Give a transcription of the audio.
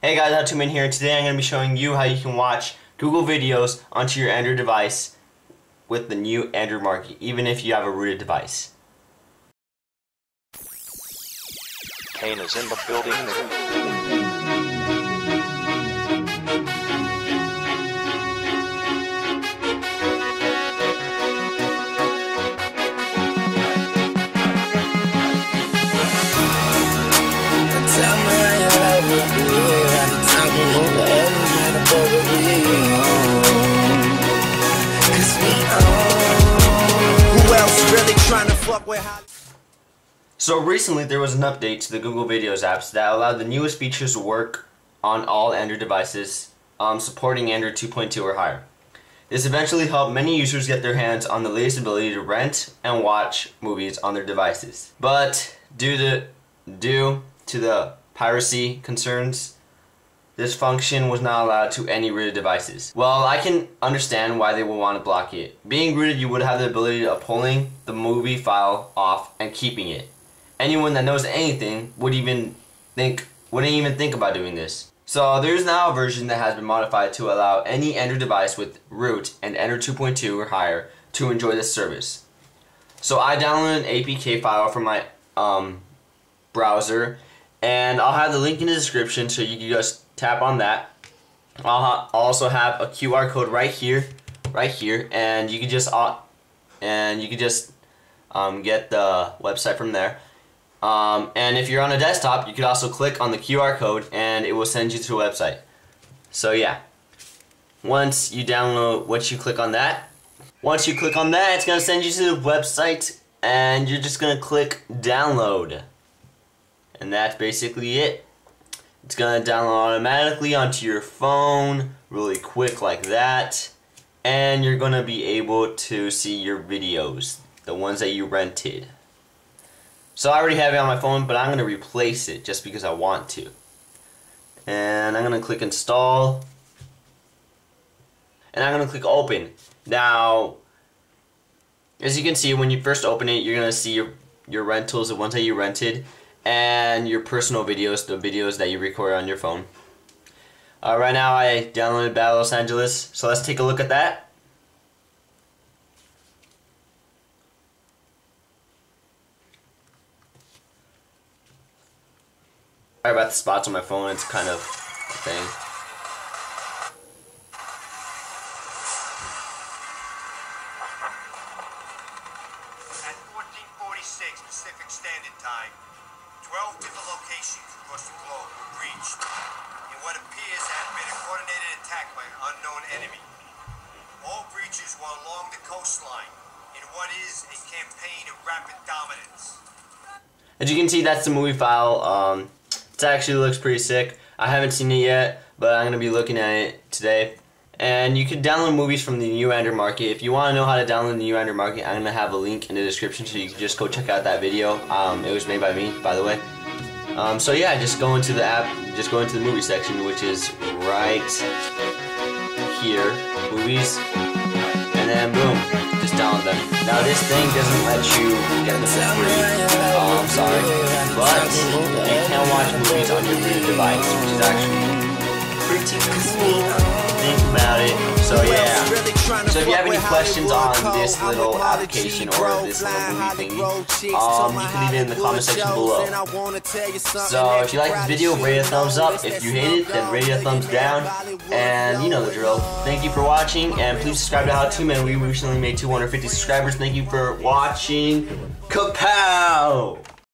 Hey guys, HowToMen here. Today I'm going to be showing you how you can watch Google Videos onto your Android device with the new Android Market, even if you have a rooted device. Kane is in the building. So recently there was an update to the Google Videos apps that allowed the newest features to work on all Android devices supporting Android 2.2 or higher. This eventually helped many users get their hands on the latest ability to rent and watch movies on their devices. But due to the piracy concerns, this function was not allowed to any rooted devices. Well, I can understand why they would want to block it. Being rooted, you would have the ability of pulling the movie file off and keeping it. Anyone that knows anything wouldn't even think about doing this. So there's now a version that has been modified to allow any Android device with root and Android 2.2 or higher to enjoy this service. So I downloaded an APK file from my browser, and I'll have the link in the description so you can just tap on that. I'll also have a QR code right here, and you can just get the website from there. And if you're on a desktop, you could also click on the QR code, and it will send you to a website. So yeah, once you click on that, it's gonna send you to the website, and you're just gonna click download, and that's basically it. It's gonna download automatically onto your phone really quick like that, and you're gonna be able to see your videos, the ones that you rented. So I already have it on my phone, but I'm gonna replace it just because I want to. And I'm gonna click install, and I'm gonna click open. Now, as you can see, when you first open it, you're gonna see your rentals, the ones that you rented, and your personal videos, the videos that you record on your phone. Right now I downloaded Battle Los Angeles, so let's take a look at that. Sorry about the spots on my phone, it's kind of a thing. At 14:46 Pacific Standard Time, 12 different locations across the globe were breached in what appears to have been a coordinated attack by an unknown enemy. All breaches were along the coastline in what is a campaign of rapid dominance. As you can see, that's the movie file. It actually looks pretty sick. I haven't seen it yet, but I'm going to be looking at it today. And you can download movies from the new Android Market. If you want to know how to download the new Android Market, I'm going to have a link in the description so you can just go check out that video. It was made by me, by the way. So yeah, just go into the app, just go into the movie section, which is right here, movies, and then boom, just download them. Now this thing doesn't let you get them for free, I'm sorry, but you can watch movies on your rooted device, which is actually pretty cool. About it. So yeah, so if you have any questions on this little application or this little movie thingy, you can leave it in the comment section below. So if you like this video, rate a thumbs up. If you hate it, then rate a thumbs down, and you know the drill. Thank you for watching, and please subscribe to HowToMen. We recently made 250 subscribers. Thank you for watching. Kapow!